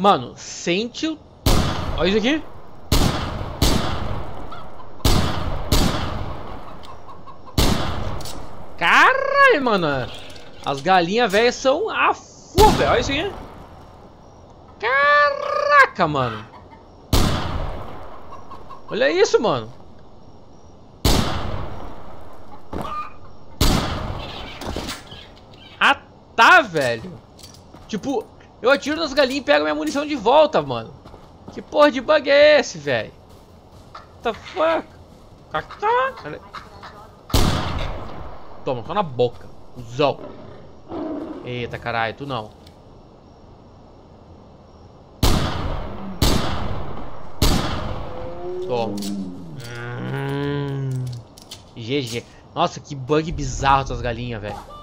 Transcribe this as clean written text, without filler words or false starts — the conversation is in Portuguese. Mano, sente o... Olha isso aqui. Caralho, mano. As galinhas velhas são a foda, velho. Olha isso aqui. Caraca, mano. Olha isso, mano. Ah, tá, velho. Tipo, eu atiro nas galinhas e pego minha munição de volta, mano. Que porra de bug é esse, velho? What the fuck? Toma, só na boca. Zão. Eita, caralho, tu não. Toma. GG. Nossa, que bug bizarro essas galinhas, velho.